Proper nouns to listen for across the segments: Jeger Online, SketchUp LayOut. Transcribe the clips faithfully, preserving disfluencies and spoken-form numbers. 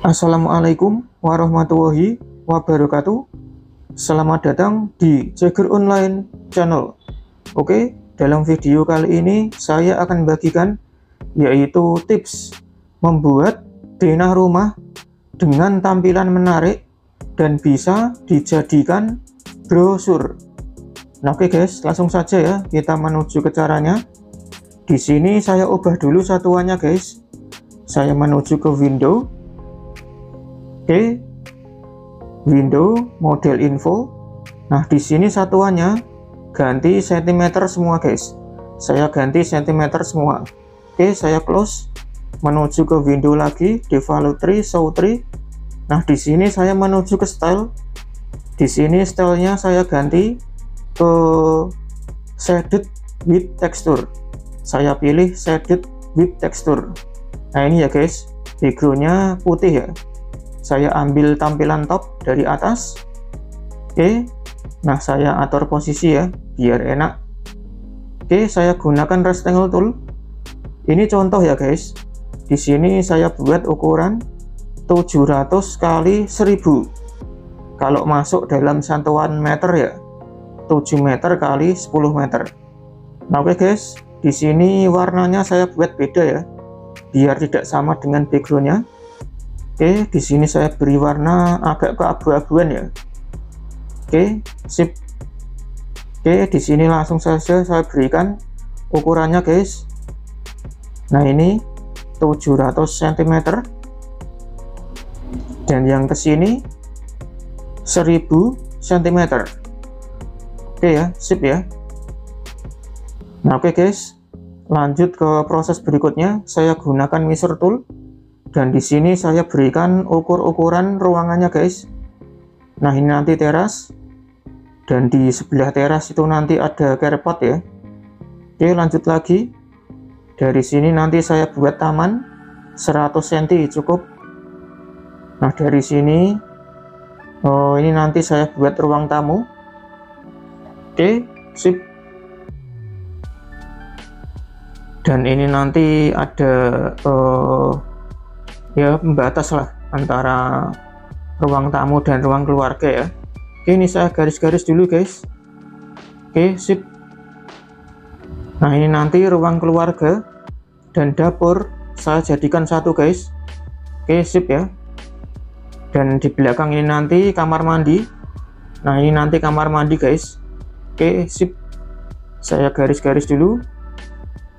Assalamualaikum warahmatullahi wabarakatuh. Selamat datang di Jeger Online channel. Oke, dalam video kali ini saya akan bagikan yaitu tips membuat denah rumah dengan tampilan menarik dan bisa dijadikan brosur. Nah, oke guys, langsung saja ya kita menuju ke caranya. Di sini saya ubah dulu satuannya guys. Saya menuju ke window. Oke, window model info. Nah, di sini satuannya ganti sentimeter semua guys. Saya ganti sentimeter semua. Oke, saya close, menuju ke window lagi, devalue tree, show tree. Nah, di sini saya menuju ke style. Di sini stylenya saya ganti ke shaded with texture. Saya pilih shaded with texture. Nah, ini ya guys, backgroundnya putih ya. Saya ambil tampilan top dari atas. Oke, nah saya atur posisi ya biar enak. Oke, saya gunakan rectangle tool. Ini contoh ya guys. Di sini saya buat ukuran tujuh ratus kali seribu. Kalau masuk dalam satuan meter ya tujuh meter kali sepuluh meter. Nah, oke guys, di sini warnanya saya buat beda ya biar tidak sama dengan backgroundnya. Oke, di sini saya beri warna agak keabu-abuan ya. Oke, sip. Oke, di sini langsung saja saya berikan ukurannya guys. Nah, ini tujuh ratus sentimeter. Dan yang ke sini seribu sentimeter. Oke ya, sip ya. Nah, oke guys. Lanjut ke proses berikutnya, saya gunakan measure tool. Dan di sini saya berikan ukur-ukuran ruangannya guys. Nah, ini nanti teras. Dan di sebelah teras itu nanti ada carport ya. Oke, lanjut lagi. Dari sini nanti saya buat taman seratus sentimeter cukup. Nah, dari sini oh, ini nanti saya buat ruang tamu. Oke, sip. Dan ini nanti ada oh, ya pembatas lah antara ruang tamu dan ruang keluarga ya. Oke, ini saya garis-garis dulu guys. Oke, sip. Nah, ini nanti ruang keluarga dan dapur saya jadikan satu guys. Oke, sip ya. Dan di belakang ini nanti kamar mandi. Nah, ini nanti kamar mandi guys. Oke, sip. Saya garis-garis dulu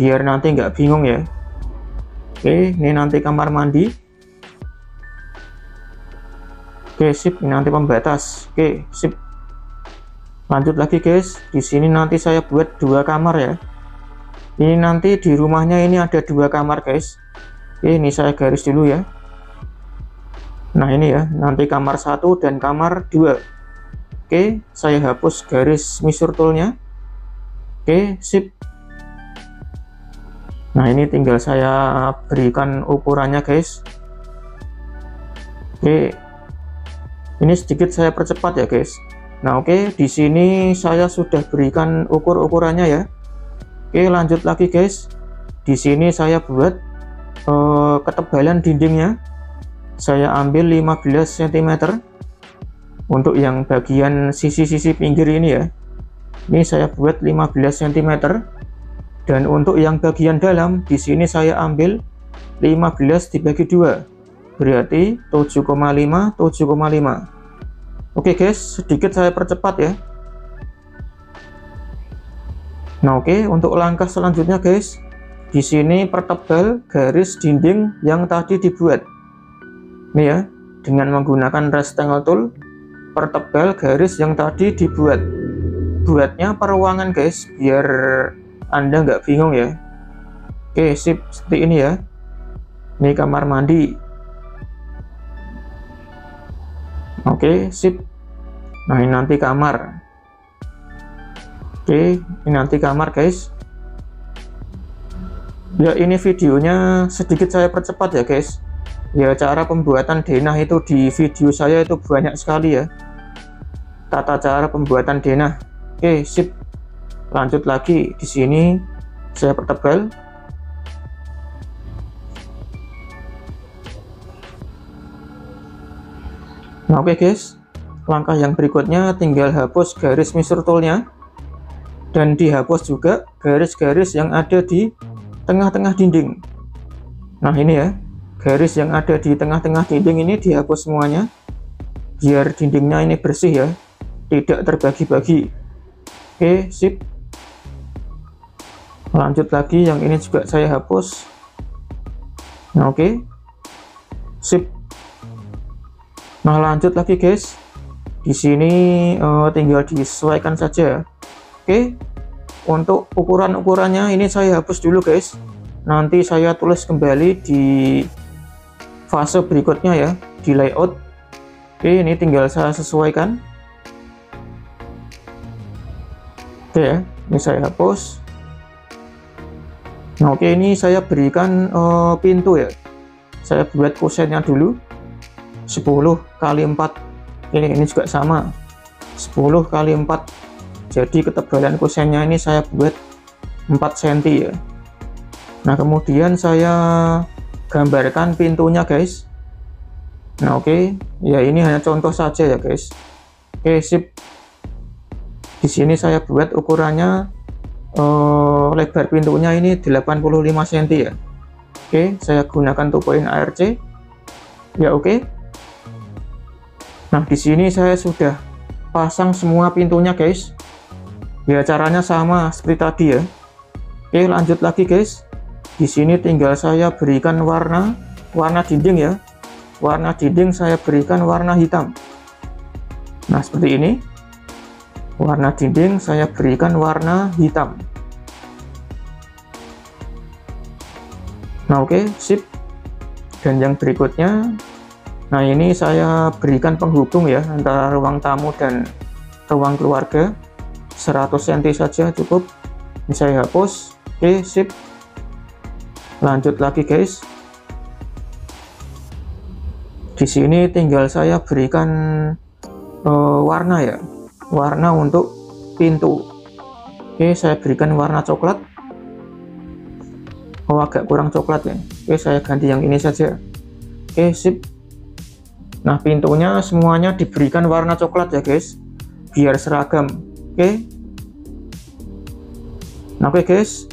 biar nanti nggak bingung ya. Oke, ini nanti kamar mandi. Oke, sip. Ini nanti pembatas. Oke, sip. Lanjut lagi guys. Di sini nanti saya buat dua kamar ya. Ini nanti di rumahnya ini ada dua kamar guys. Oke, ini saya garis dulu ya. Nah, ini ya. Nanti kamar satu dan kamar dua. Oke, saya hapus garis measure tool-nya. Oke, sip. Nah, ini tinggal saya berikan ukurannya guys. Oke, ini sedikit saya percepat ya guys. Nah, oke, di sini saya sudah berikan ukur-ukurannya ya. Oke, lanjut lagi guys. Di sini saya buat eh, ketebalan dindingnya. Saya ambil lima belas sentimeter untuk yang bagian sisi-sisi pinggir ini ya. Ini saya buat lima belas sentimeter. Dan untuk yang bagian dalam, di sini saya ambil lima belas dibagi dua. Berarti tujuh koma lima, tujuh koma lima. Oke guys, sedikit saya percepat ya. Nah, oke, untuk langkah selanjutnya guys, di sini pertebal garis dinding yang tadi dibuat. Ini ya, dengan menggunakan rectangle tool, pertebal garis yang tadi dibuat. Buatnya peruangan guys, biar Anda nggak bingung ya. Oke, sip, seperti ini ya. Ini kamar mandi. Oke, sip. Nah, ini nanti kamar. Oke, ini nanti kamar guys. Ya, ini videonya sedikit saya percepat ya guys. Ya, cara pembuatan denah itu di video saya itu banyak sekali ya. Tata cara pembuatan denah. Oke, sip. Lanjut lagi, di sini saya pertebal. Nah oke okay guys, langkah yang berikutnya tinggal hapus garis measure toolnya dan dihapus juga garis-garis yang ada di tengah-tengah dinding. Nah ini ya, garis yang ada di tengah-tengah dinding ini dihapus semuanya biar dindingnya ini bersih ya, tidak terbagi-bagi. Oke, sip. Lanjut lagi, yang ini juga saya hapus. Nah, oke. Sip. Nah, lanjut lagi, guys. Di sini eh, tinggal disesuaikan saja. Oke. Untuk ukuran-ukurannya ini saya hapus dulu, guys. Nanti saya tulis kembali di fase berikutnya ya, di layout. Oke, ini tinggal saya sesuaikan. Oke ya, ini saya hapus. Nah, oke, ini saya berikan uh, pintu ya. Saya buat kusennya dulu sepuluh kali empat. Ini ini juga sama sepuluh kali empat. Jadi ketebalan kusennya ini saya buat empat sentimeter ya. Nah, kemudian saya gambarkan pintunya, guys. Nah, oke. Ya, ini hanya contoh saja ya, guys. Oke, sip. Di sini saya buat ukurannya eh, lebar pintunya ini delapan puluh lima sentimeter ya. Oke, saya gunakan tupoin A R C. Ya oke. Nah, di sini saya sudah pasang semua pintunya, guys. Ya caranya sama seperti tadi ya. Oke, lanjut lagi, guys. Di sini tinggal saya berikan warna warna dinding ya. Warna dinding saya berikan warna hitam. Nah, seperti ini. Warna dinding saya berikan warna hitam. Nah, oke, sip. Dan yang berikutnya, nah ini saya berikan penghubung ya antara ruang tamu dan ruang keluarga, seratus sentimeter saja cukup. Ini saya hapus. Oke, sip. Lanjut lagi, guys. Di sini tinggal saya berikan uh, warna ya. Warna untuk pintu. Oke, saya berikan warna coklat. Oh, agak kurang coklat ya. Oke, saya ganti yang ini saja. Oke, sip. Nah, pintunya semuanya diberikan warna coklat ya, guys, biar seragam. Oke. Nah, oke, guys.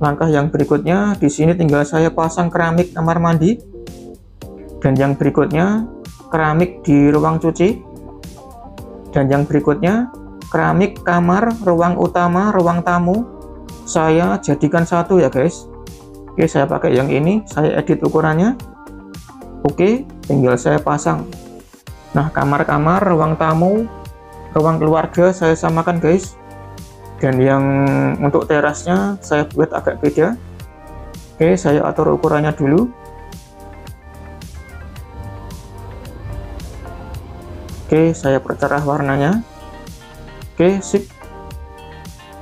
Langkah yang berikutnya, di sini tinggal saya pasang keramik kamar mandi. Dan yang berikutnya, keramik di ruang cuci. Dan yang berikutnya, keramik kamar, ruang utama, ruang tamu, saya jadikan satu ya, guys. Oke, saya pakai yang ini, saya edit ukurannya. Oke, tinggal saya pasang. Nah, kamar-kamar, ruang tamu, ruang keluarga saya samakan, guys. Dan yang untuk terasnya saya buat agak beda. Oke, saya atur ukurannya dulu. Oke, saya percerah warnanya. Oke, sip.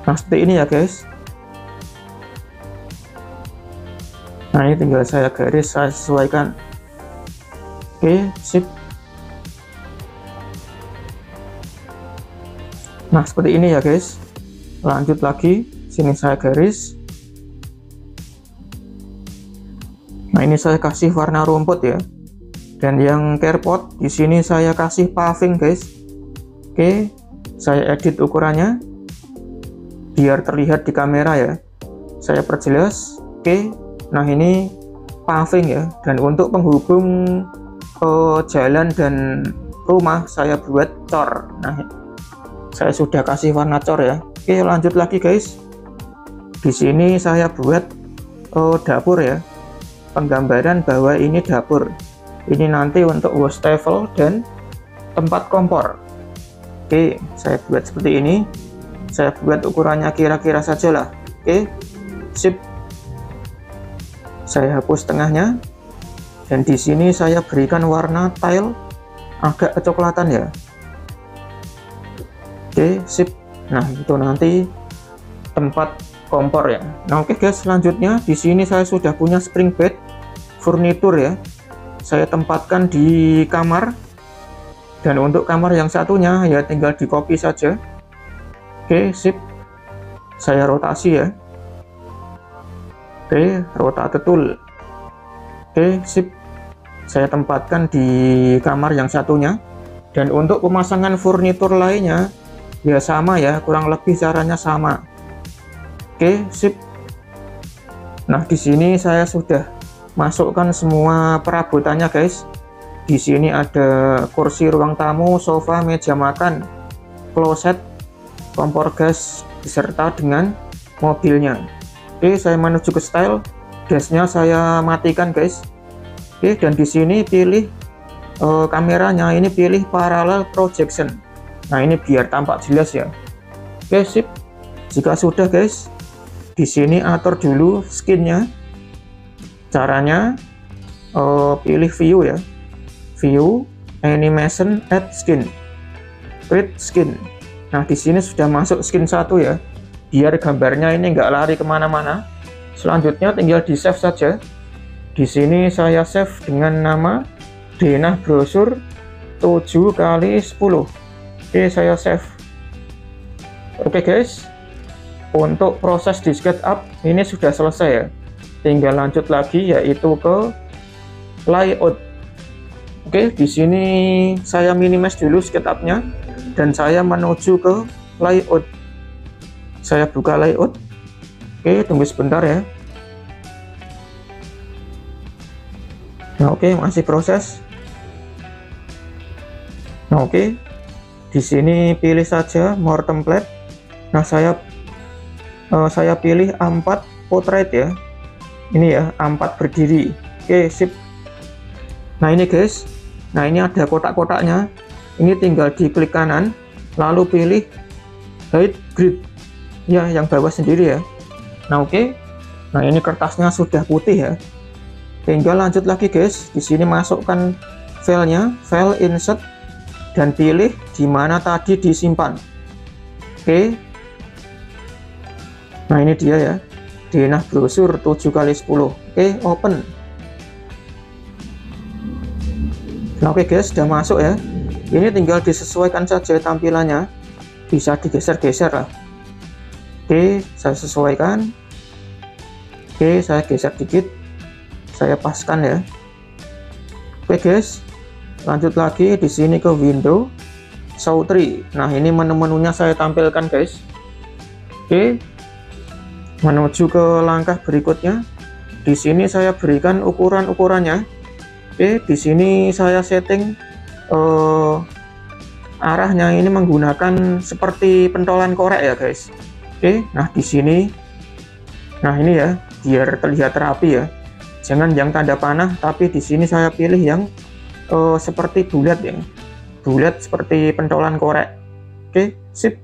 Nah, seperti ini ya, guys. Nah, ini tinggal saya garis, saya sesuaikan. Oke, sip. Nah, seperti ini ya, guys. Lanjut lagi, sini saya garis. Nah, ini saya kasih warna rumput ya. Dan yang carepot di sini saya kasih paving, guys. Oke, saya edit ukurannya biar terlihat di kamera ya. Saya perjelas. Oke, nah ini paving ya. Dan untuk penghubung eh, jalan dan rumah saya buat cor. Nah, saya sudah kasih warna cor ya. Oke, lanjut lagi, guys. Di sini saya buat eh, dapur ya. Penggambaran bahwa ini dapur. Ini nanti untuk wastafel dan tempat kompor. Oke, saya buat seperti ini. Saya buat ukurannya kira-kira sajalah. Oke, sip. Saya hapus tengahnya. Dan di sini saya berikan warna tile agak kecoklatan ya. Oke, sip. Nah, itu nanti tempat kompor ya. Nah, oke, guys, selanjutnya di sini saya sudah punya spring bed furnitur ya. Saya tempatkan di kamar, dan untuk kamar yang satunya ya tinggal di copy saja. Oke, sip. Saya rotasi ya. Oke, rotate tool. Oke, sip. Saya tempatkan di kamar yang satunya. Dan untuk pemasangan furnitur lainnya ya sama ya, kurang lebih caranya sama. Oke, sip. Nah, di sini saya sudah masukkan semua perabotannya, guys. Di sini ada kursi ruang tamu, sofa, meja makan, kloset, kompor gas, beserta dengan mobilnya. Oke, saya menuju ke style. Gasnya saya matikan, guys. Oke, dan di sini pilih e, kameranya, ini pilih parallel projection. Nah, ini biar tampak jelas ya. Oke, sip. Jika sudah, guys, di sini atur dulu skinnya. Caranya uh, pilih view ya, view, animation, add skin, create skin. Nah, di sini sudah masuk skin satu ya, biar gambarnya ini nggak lari kemana-mana. Selanjutnya tinggal di save saja. Di sini saya save dengan nama denah brosur tujuh kali sepuluh. Oke, saya save. Oke guys, untuk proses di SketchUp ini sudah selesai ya. Tinggal lanjut lagi yaitu ke layout. Oke, di sini saya minimize dulu SketchUp-nya dan saya menuju ke layout. Saya buka layout. Oke, tunggu sebentar ya. Nah, oke, masih proses. Nah, oke. Di sini pilih saja more template. Nah, saya eh, saya pilih A empat portrait ya. Ini ya, A empat berdiri. Oke, sip. Nah, ini guys. Nah, ini ada kotak-kotaknya. Ini tinggal diklik kanan, lalu pilih hide grid. Ya, yang bawah sendiri ya. Nah, oke. Nah, ini kertasnya sudah putih ya. Tinggal lanjut lagi, guys. Di sini masukkan filenya, file insert, dan pilih di mana tadi disimpan. Oke. Nah, ini dia ya. Denah brosur tujuh kali sepuluh. Oke, open. Nah, oke guys, sudah masuk ya. Ini tinggal disesuaikan saja tampilannya. Bisa digeser-geser lah. Oke, saya sesuaikan. Oke, saya geser dikit. Saya paskan ya. Oke guys. Lanjut lagi di sini ke window, show tree. Nah, ini menu-menunya saya tampilkan, guys. Oke, menuju ke langkah berikutnya. Di sini saya berikan ukuran-ukurannya. Oke, di sini saya setting eh, arahnya ini menggunakan seperti pentolan korek ya, guys. Oke, nah di sini, nah ini ya, biar terlihat rapi ya. Jangan yang tanda panah, tapi di sini saya pilih yang Uh, seperti bulat ya, bulat seperti pentolan korek. Oke, sip.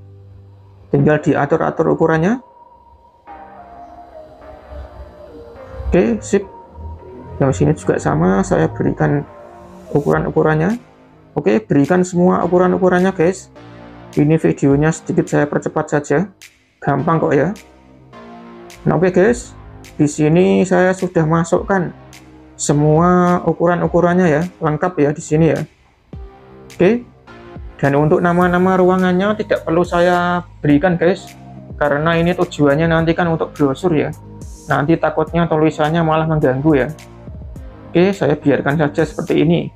Tinggal diatur-atur ukurannya. Oke, sip. Yang sini juga sama, saya berikan ukuran-ukurannya. Oke, berikan semua ukuran-ukurannya, guys. Ini videonya sedikit saya percepat saja, gampang kok ya. Nah, oke guys, di sini saya sudah masukkan semua ukuran-ukurannya ya, lengkap ya di sini ya. Oke. Dan untuk nama-nama ruangannya tidak perlu saya berikan, guys, karena ini tujuannya nanti kan untuk brosur ya. Nanti takutnya tulisannya malah mengganggu ya. Oke, saya biarkan saja seperti ini.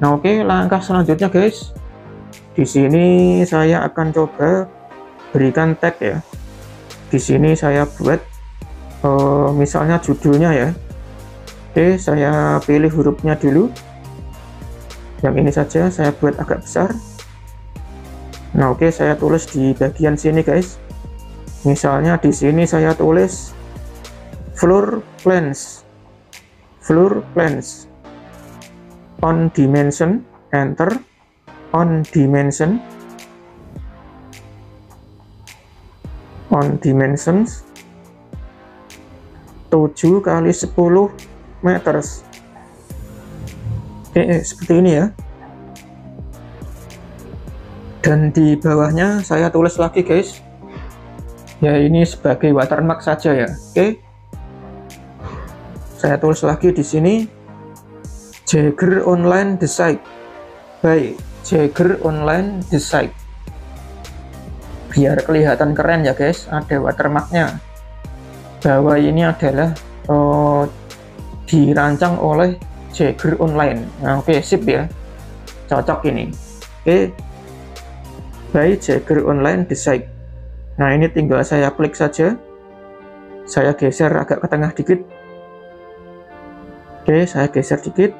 Nah, oke, langkah selanjutnya, guys. Di sini saya akan coba berikan tag ya. Di sini saya buat eh, misalnya judulnya ya. Oke, saya pilih hurufnya dulu. Yang ini saja saya buat agak besar. Nah, oke, saya tulis di bagian sini, guys. Misalnya di sini saya tulis floor plans, floor plans, on dimension, enter, on dimension, on dimensions, tujuh kali sepuluh meters. Oke, seperti ini ya. Dan di bawahnya saya tulis lagi, guys. Ya, ini sebagai watermark saja ya. Oke. Saya tulis lagi di sini Jeger Online Design by Jeger Online Design. Biar kelihatan keren ya, guys, ada watermarknya. Bawah ini adalah oh, dirancang oleh Jeger Online. Nah, oke, sip ya, cocok ini. by Jeger Online Design. Nah, ini tinggal saya klik saja, saya geser agak ke tengah dikit. Oke, saya geser dikit.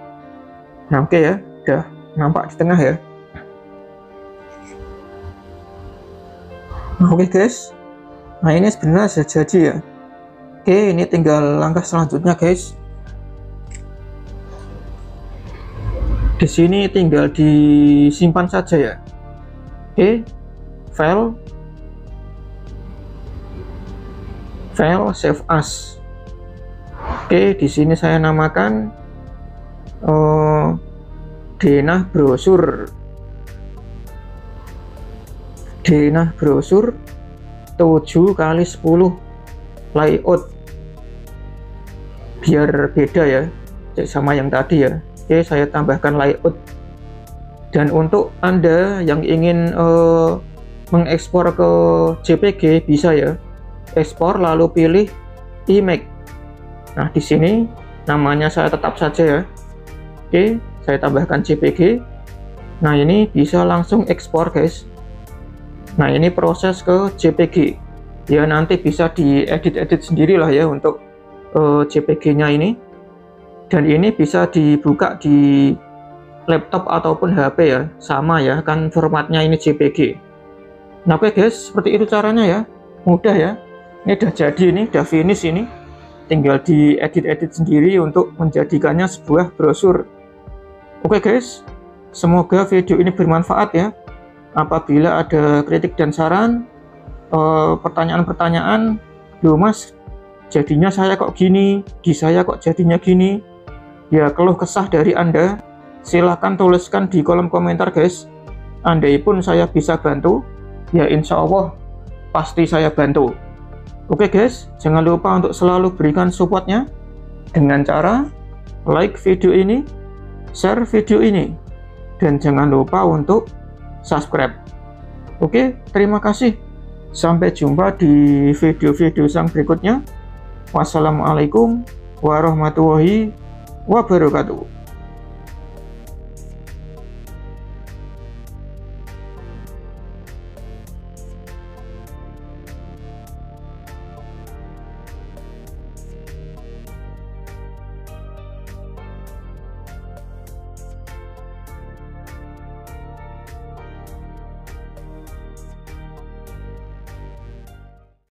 Nah, oke ya, udah nampak di tengah ya. Nah, oke guys, nah ini sebenarnya sudah jadi ya. Oke, ini tinggal langkah selanjutnya guys. Di sini tinggal disimpan saja ya. Oke, file, file save as. Oke, di sini saya namakan oh, denah brosur, denah brosur tujuh kali sepuluh layout, biar beda ya sama yang tadi ya. Oke, saya tambahkan layout. Dan untuk Anda yang ingin uh, mengekspor ke J P G bisa ya, ekspor lalu pilih image. Nah, di sini namanya saya tetap saja ya. Oke, saya tambahkan J P G. Nah, ini bisa langsung ekspor guys. Nah, ini proses ke J P G ya, nanti bisa diedit-edit sendirilah ya untuk uh, J P G-nya ini. Dan ini bisa dibuka di laptop ataupun H P ya, sama ya kan formatnya ini J P G. Nah, oke guys, seperti itu caranya ya, mudah ya. Ini udah jadi, ini udah finish, ini tinggal diedit-edit sendiri untuk menjadikannya sebuah brosur. Oke guys, semoga video ini bermanfaat ya. Apabila ada kritik dan saran, pertanyaan-pertanyaan, loh mas jadinya saya kok gini, di saya kok jadinya gini ya, keluh kesah dari Anda silahkan tuliskan di kolom komentar guys. Andai pun saya bisa bantu ya, insya Allah pasti saya bantu. Oke guys, jangan lupa untuk selalu berikan supportnya dengan cara like video ini, share video ini, dan jangan lupa untuk subscribe. Oke, terima kasih, sampai jumpa di video-video yang berikutnya. Wassalamualaikum warahmatullahi wabarakatuh.